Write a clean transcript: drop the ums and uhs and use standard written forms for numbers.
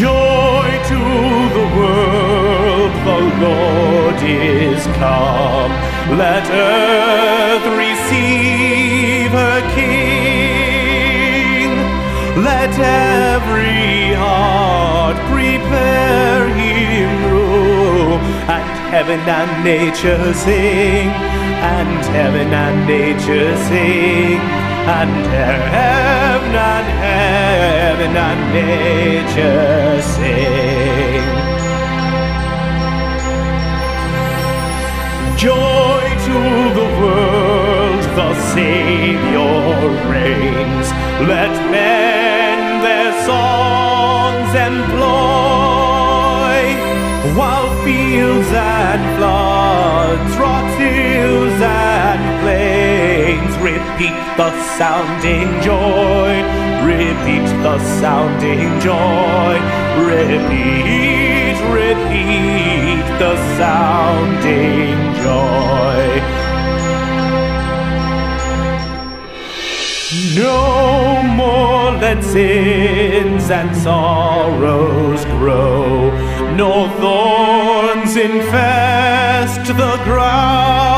Joy to the world, the Lord is come. Let earth receive her King. Let every heart prepare him room. And heaven and nature sing. And heaven and nature sing. And heaven and heaven and nature. Joy to the world, the Savior reigns. Let men their songs employ, while fields and floods, rocks, hills and plains repeat the sounding joy, repeat the sounding joy, repeat, repeat the sounding joy. No more let sins and sorrows grow, nor thorns infest the ground.